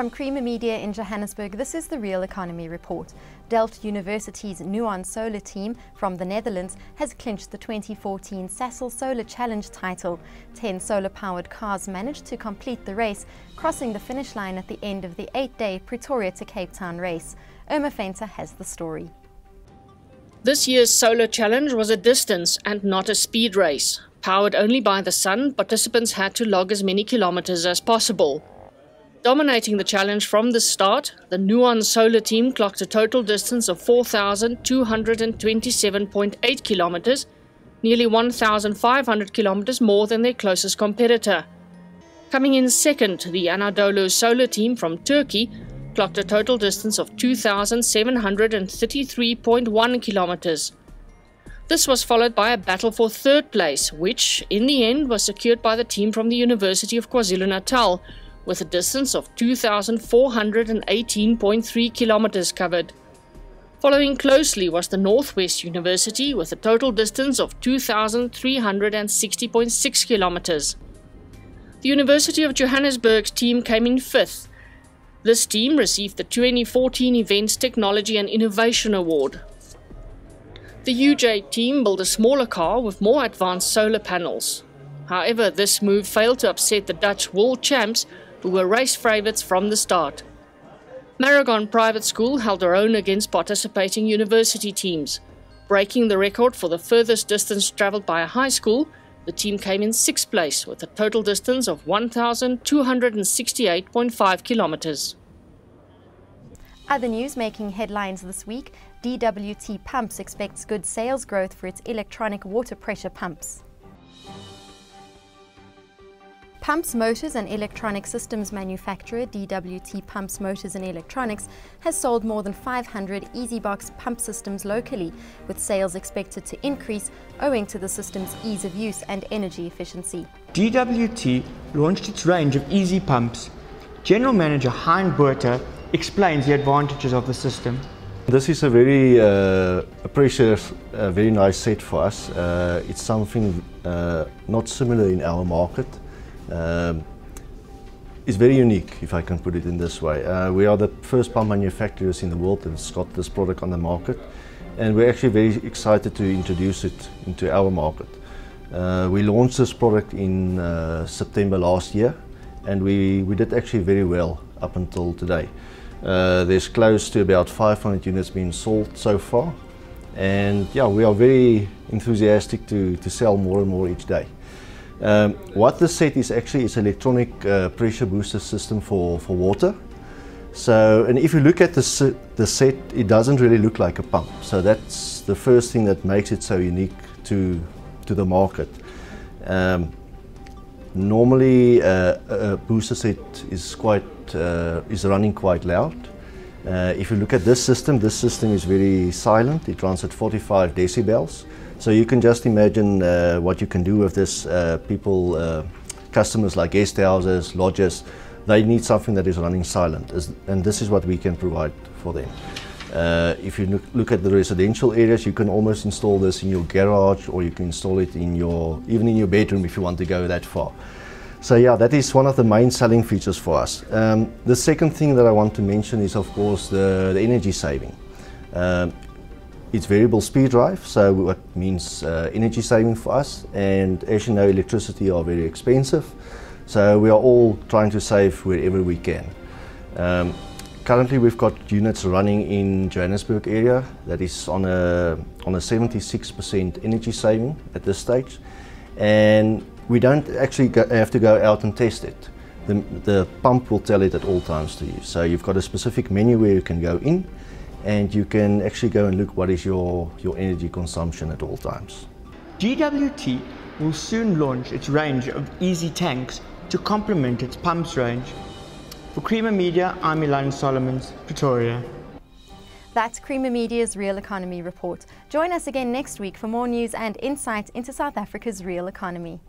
From Creamer Media in Johannesburg, this is the Real Economy Report. Delft University's Nuon Solar Team from the Netherlands has clinched the 2014 Sasol Solar Challenge title. 10 solar-powered cars managed to complete the race, crossing the finish line at the end of the 8-day Pretoria to Cape Town race. Irma Venter has the story. This year's Solar Challenge was a distance and not a speed race. Powered only by the sun, participants had to log as many kilometers as possible. Dominating the challenge from the start, the Nuon Solar Team clocked a total distance of 4,227.8 kilometers, nearly 1,500 kilometers more than their closest competitor. Coming in second, the Anadolu Solar Team from Turkey clocked a total distance of 2,733.1 kilometers. This was followed by a battle for third place, which, in the end, was secured by the team from the University of KwaZulu-Natal, with a distance of 2,418.3 kilometers covered. Following closely was the North-West University with a total distance of 2,360.6 kilometers. The University of Johannesburg's team came in fifth. This team received the 2014 Events Technology and Innovation Award. The UJ team built a smaller car with more advanced solar panels. However, this move failed to upset the Dutch world champs, who were race favourites from the start. Maragon Private School held their own against participating university teams. Breaking the record for the furthest distance travelled by a high school, the team came in sixth place with a total distance of 1,268.5 kilometres. Other news making headlines this week, DWT Pumps expects good sales growth for its electronic water pressure pumps. Pumps Motors and Electronic Systems manufacturer DWT Pumps Motors and Electronics has sold more than 500 EasyBox pump systems locally, with sales expected to increase owing to the system's ease of use and energy efficiency. DWT launched its range of Easy Pumps. General Manager Hein Botha explains the advantages of the system. This is a very very nice set for us. It's something not similar in our market. It's very unique, if I can put it in this way. We are the first pump manufacturers in the world that's got this product on the market, and we're actually very excited to introduce it into our market. We launched this product in September last year, and we did actually very well up until today. There's close to about 500 units being sold so far, and yeah, we are very enthusiastic to sell more and more each day. What this set is actually is electronic pressure booster system for water. So, and if you look at the set, it doesn't really look like a pump. So that's the first thing that makes it so unique to the market. Normally, a booster set is running quite loud. If you look at this system is very silent. It runs at 45 decibels. So you can just imagine what you can do with this. Customers like guest houses, lodges, they need something that is running silent, and this is what we can provide for them. If you look at the residential areas, you can almost install this in your garage, or you can install it in your, even in your bedroom if you want to go that far. So yeah, that is one of the main selling features for us. The second thing that I want to mention is, of course, the energy saving. It's variable speed drive, so what means energy saving for us, and as you know, electricity are very expensive, so we are all trying to save wherever we can. Currently we've got units running in Johannesburg area that is on a 76% energy saving at this stage, and we don't actually have to go out and test it. The pump will tell it at all times to you, so you've got a specific menu where you can go in, and you can actually go and look what is your energy consumption at all times. GWT will soon launch its range of Easy Tanks to complement its pumps range. For Creamer Media, I'm Elaine Solomons, Pretoria. That's Creamer Media's Real Economy Report. Join us again next week for more news and insight into South Africa's real economy.